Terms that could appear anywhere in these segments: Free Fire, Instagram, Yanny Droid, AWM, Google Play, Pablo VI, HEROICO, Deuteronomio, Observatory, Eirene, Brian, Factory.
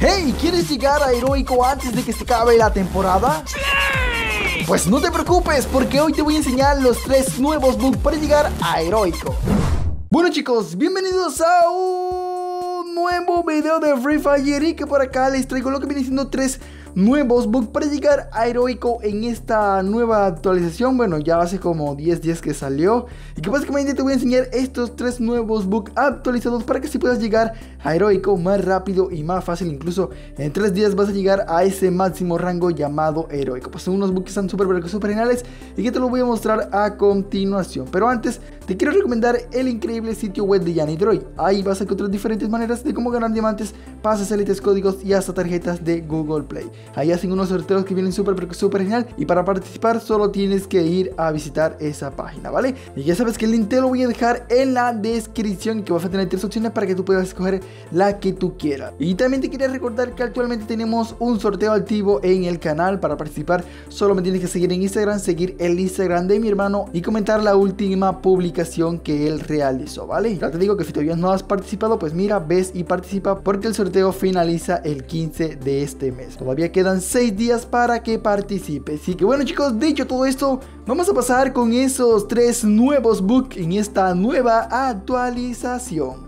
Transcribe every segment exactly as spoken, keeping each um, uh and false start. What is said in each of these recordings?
Hey, ¿quieres llegar a heroico antes de que se acabe la temporada? ¡Sí! Pues no te preocupes, porque hoy te voy a enseñar los tres nuevos bugs para llegar a heroico. Bueno chicos, bienvenidos a un nuevo video de Free Fire, y que por acá les traigo lo que viene siendo tres nuevos bugs para llegar a heroico en esta nueva actualización. Bueno, ya hace como diez días que salió, y que básicamente te voy a enseñar estos tres nuevos bugs actualizados para que si puedas llegar a heroico más rápido y más fácil. Incluso en tres días vas a llegar a ese máximo rango llamado heroico. Pues son unos bugs que están súper pero súper geniales, y que te los voy a mostrar a continuación. Pero antes te quiero recomendar el increíble sitio web de Yanny Droid. Ahí vas a encontrar diferentes maneras de cómo ganar diamantes, pases, élites, códigos y hasta tarjetas de Google Play. Ahí hacen unos sorteos que vienen súper, pero súper genial. Y para participar solo tienes que ir a visitar esa página, ¿vale? Y ya sabes que el link te lo voy a dejar en la descripción, que vas a tener tres opciones para que tú puedas escoger la que tú quieras. Y también te quería recordar que actualmente tenemos un sorteo activo en el canal. Para participar solo me tienes que seguir en Instagram, seguir el Instagram de mi hermano y comentar la última publicación que él realizó, ¿vale? Ya te digo que si todavía no has participado, pues mira, ves y participa, porque el sorteo finaliza el quince de este mes. Todavía quedan seis días para que participe. Así que bueno chicos, dicho todo esto, vamos a pasar con esos tres nuevos bugs en esta nueva actualización.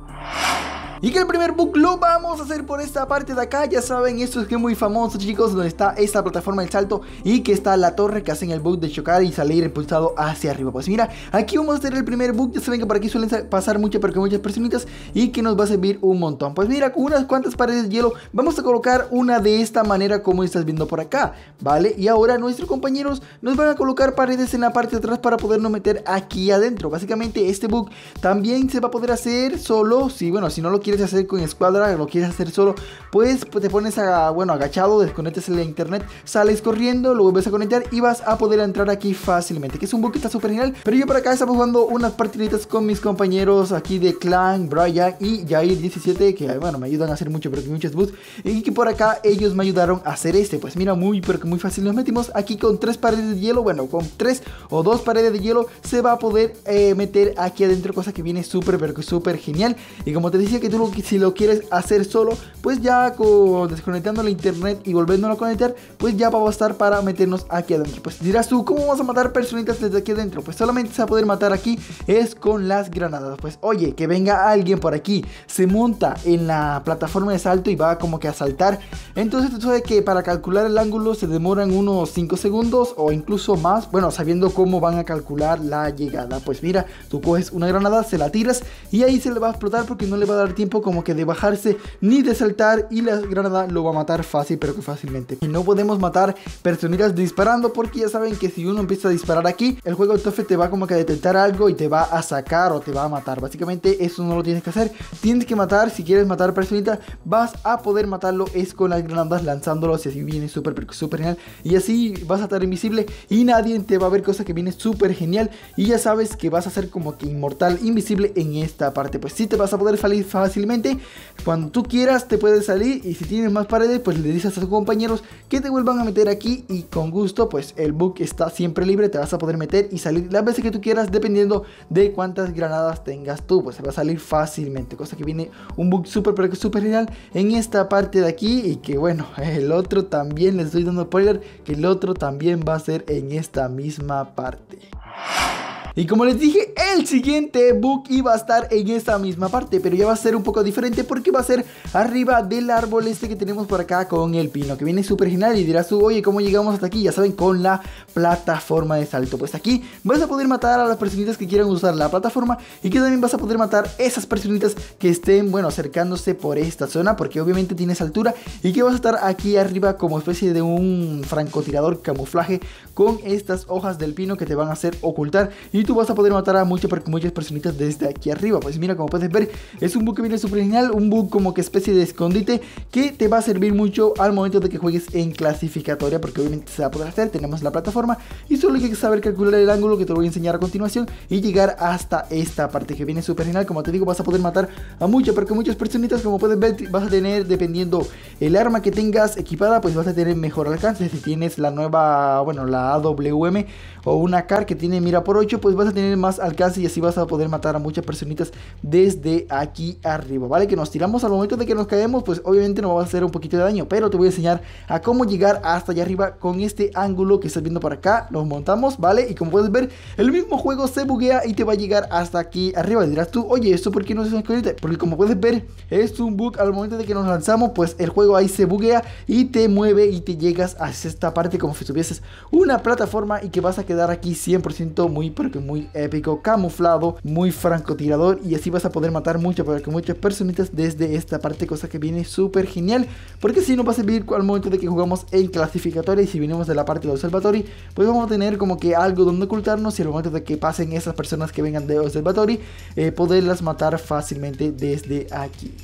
Y que el primer bug lo vamos a hacer por esta parte de acá. Ya saben, esto es que es muy famoso chicos, donde está esta plataforma del salto y que está la torre, que hacen el bug de chocar y salir impulsado hacia arriba. Pues mira, aquí vamos a hacer el primer bug. Ya saben que por aquí suelen pasar muchas, porque muchas personitas, y que nos va a servir un montón. Pues mira, con unas cuantas paredes de hielo vamos a colocar una de esta manera, como estás viendo por acá, ¿vale? Y ahora nuestros compañeros nos van a colocar paredes en la parte de atrás para podernos meter aquí adentro. Básicamente este bug también se va a poder hacer solo, si bueno, si no lo quieres quieres hacer con escuadra, lo quieres hacer solo, pues te pones a, bueno, agachado, desconectas el internet, sales corriendo, lo vuelves a conectar y vas a poder entrar aquí fácilmente, que es un bug que está súper genial. Pero yo por acá estamos jugando unas partiditas con mis compañeros aquí de Clan, Brian y Yair diecisiete, que bueno, me ayudan a hacer mucho, pero que muchos bugs, y que por acá ellos me ayudaron a hacer este. Pues mira, muy pero que muy fácil, nos metimos aquí con tres paredes de hielo. Bueno, con tres o dos paredes de hielo se va a poder eh, meter aquí adentro, cosa que viene súper pero que súper genial. Y como te decía, que tú si lo quieres hacer solo, pues ya con, desconectando el internet y volviéndolo a conectar, pues ya va a bastar para meternos aquí adentro. Pues dirás tú, ¿cómo vamos a matar personitas desde aquí adentro? Pues solamente se va a poder matar aquí es con las granadas. Pues oye, que venga alguien por aquí, se monta en la plataforma de salto y va como que a saltar, entonces tú sabes que para calcular el ángulo se demoran unos cinco segundos o incluso más, bueno, sabiendo cómo van a calcular la llegada. Pues mira, tú coges una granada, se la tiras y ahí se le va a explotar, porque no le va a dar tiempo como que de bajarse ni de saltar, y la granada lo va a matar fácil pero que fácilmente. Y no podemos matar personitas disparando, porque ya saben que si uno empieza a disparar aquí, el juego entonces te va como que a detectar algo y te va a sacar o te va a matar. Básicamente eso no lo tienes que hacer, tienes que matar, si quieres matar personitas vas a poder matarlo es con las granadas, lanzándolos, y así viene súper pero súper genial, y así vas a estar invisible y nadie te va a ver, cosa que viene súper genial. Y ya sabes que vas a ser como que inmortal, invisible en esta parte. Pues si sí te vas a poder salir fácil, cuando tú quieras te puedes salir, y si tienes más paredes pues le dices a tus compañeros que te vuelvan a meter aquí, y con gusto pues el bug está siempre libre, te vas a poder meter y salir las veces que tú quieras dependiendo de cuántas granadas tengas tú. Pues se va a salir fácilmente, cosa que viene un bug súper pero súper genial en esta parte de aquí. Y que bueno, el otro también, les estoy dando spoiler, que el otro también va a ser en esta misma parte. Y como les dije, el siguiente bug iba a estar en esta misma parte, pero ya va a ser un poco diferente, porque va a ser arriba del árbol este que tenemos por acá con el pino, que viene súper genial. Y dirás tú, oye, ¿cómo llegamos hasta aquí? Ya saben, con la plataforma de salto. Pues aquí vas a poder matar a las personitas que quieran usar la plataforma, y que también vas a poder matar esas personitas que estén, bueno, acercándose por esta zona, porque obviamente tienes altura, y que vas a estar aquí arriba como especie de un francotirador camuflaje con estas hojas del pino que te van a hacer ocultar, y Y tú vas a poder matar a muchas, muchas personitas desde aquí arriba. Pues mira, como puedes ver, es un bug que viene súper genial, un bug como que especie de escondite, que te va a servir mucho al momento de que juegues en clasificatoria, porque obviamente se va a poder hacer, tenemos la plataforma y solo hay que saber calcular el ángulo, que te lo voy a enseñar a continuación, y llegar hasta esta parte que viene súper genial. Como te digo, vas a poder matar a muchas, porque muchas personitas, como puedes ver, vas a tener, dependiendo el arma que tengas equipada, pues vas a tener mejor alcance. Si tienes la nueva, bueno, la A W M o una C A R que tiene mira por ocho, pues pues vas a tener más alcance y así vas a poder matar a muchas personitas desde aquí arriba, ¿vale? Que nos tiramos al momento de que nos caemos, pues obviamente nos va a hacer un poquito de daño, pero te voy a enseñar a cómo llegar hasta allá arriba con este ángulo que estás viendo para acá. Nos montamos, ¿vale? Y como puedes ver, el mismo juego se buguea y te va a llegar hasta aquí arriba. Y dirás tú, oye, ¿esto por qué no se conecta? Porque como puedes ver, es un bug. Al momento de que nos lanzamos, pues el juego ahí se buguea y te mueve y te llegas hacia esta parte como si tuvieses una plataforma y que vas a quedar aquí cien por ciento muy, porque muy épico, camuflado, muy francotirador, y así vas a poder matar mucho, porque muchas personitas desde esta parte, cosa que viene súper genial, porque si nos va a servir al momento de que jugamos en clasificatoria y si venimos de la parte de Observatory, pues vamos a tener como que algo donde ocultarnos y al momento de que pasen esas personas que vengan de Observatory, eh, poderlas matar fácilmente desde aquí.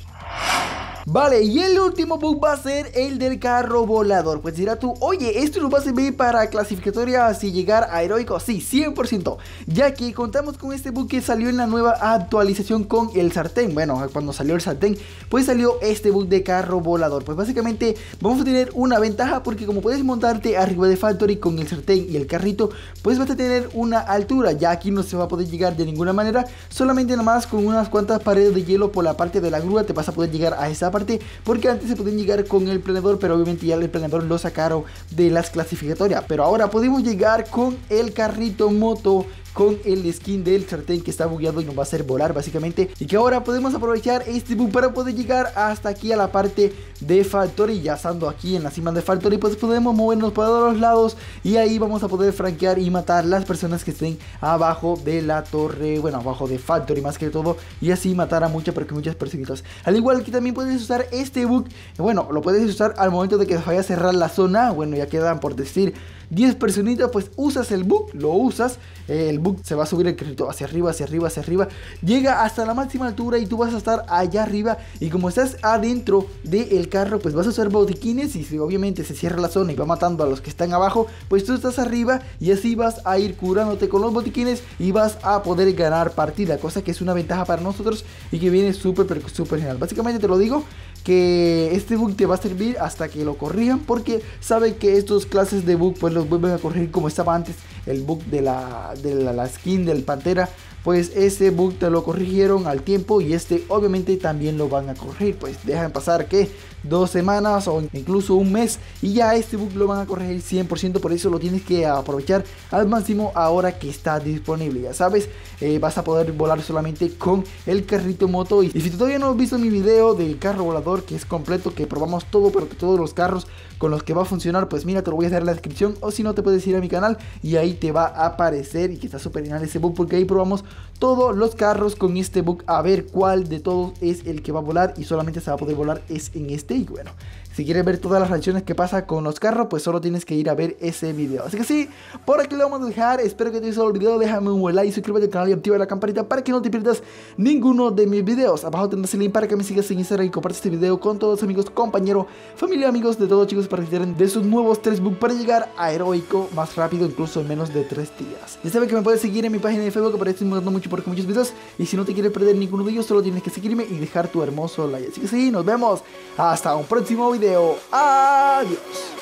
Vale, y el último bug va a ser el del carro volador. Pues dirá tú, oye, esto nos va a servir para clasificatoria si llegar a heroico. Sí, cien por ciento, ya que contamos con este bug que salió en la nueva actualización con el sartén. Bueno, cuando salió el sartén, pues salió este bug de carro volador. Pues básicamente vamos a tener una ventaja, porque como puedes montarte arriba de Factory con el sartén y el carrito, pues vas a tener una altura. Ya aquí no se va a poder llegar de ninguna manera, solamente nada más con unas cuantas paredes de hielo por la parte de la grúa te vas a poder llegar a esa parte, porque antes se podían llegar con el planeador, pero obviamente ya el planeador lo sacaron de las clasificatorias. Pero ahora podemos llegar con el carrito moto, con el skin del sartén que está bugueado y nos va a hacer volar básicamente, y que ahora podemos aprovechar este bug para poder llegar hasta aquí a la parte de Factory. Ya estando aquí en la cima de Factory, pues podemos movernos para los lados y ahí vamos a poder franquear y matar las personas que estén abajo de la torre, bueno, abajo de Factory más que todo, y así matar a muchas, porque muchas personitas. Al igual que también puedes usar este bug, bueno, lo puedes usar al momento de que vaya a cerrar la zona. Bueno, ya quedan por decir diez personitas, pues usas el bug, lo usas, eh, el bug se va a subir el carrito hacia arriba, hacia arriba, hacia arriba, llega hasta la máxima altura y tú vas a estar allá arriba, y como estás adentro del carro, pues vas a usar botiquines y si obviamente se cierra la zona y va matando a los que están abajo, pues tú estás arriba y así vas a ir curándote con los botiquines y vas a poder ganar partida, cosa que es una ventaja para nosotros y que viene súper, súper genial. Básicamente te lo digo, que este bug te va a servir hasta que lo corrijan, porque saben que estos clases de bug pues los vuelven a corregir, como estaba antes el bug de la, de la, la skin del Pantera. Pues ese bug te lo corrigieron al tiempo y este obviamente también lo van a corregir. Pues dejan pasar que dos semanas o incluso un mes y ya este bug lo van a corregir cien por ciento. Por eso lo tienes que aprovechar al máximo ahora que está disponible. Ya sabes, eh, vas a poder volar solamente con el carrito moto. Y, y si todavía no has visto mi video del carro volador, que es completo, que probamos todo, pero que todos los carros con los que va a funcionar, pues mira, te lo voy a dejar en la descripción, o si no te puedes ir a mi canal y ahí te va a aparecer, y que está súper genial ese bug, porque ahí probamos todos los carros con este bug, a ver cuál de todos es el que va a volar, y solamente se va a poder volar es en este. Y bueno, si quieres ver todas las reacciones que pasa con los carros, pues solo tienes que ir a ver ese video. Así que sí, por aquí lo vamos a dejar. Espero que te haya gustado el video, déjame un buen like, suscríbete al canal y activa la campanita para que no te pierdas ninguno de mis videos. Abajo tendrás el link para que me sigas en Instagram y compartas este video con todos los amigos, compañeros, familia, amigos de todos, chicos, para que estén de sus nuevos tres bugs para llegar a heroico más rápido, incluso en menos de tres días. Ya saben que me puedes seguir en mi página de Facebook, aparece mucho porque muchos videos, y si no te quieres perder ninguno de ellos, solo tienes que seguirme y dejar tu hermoso like. Así que sí, nos vemos hasta un próximo video. Adiós.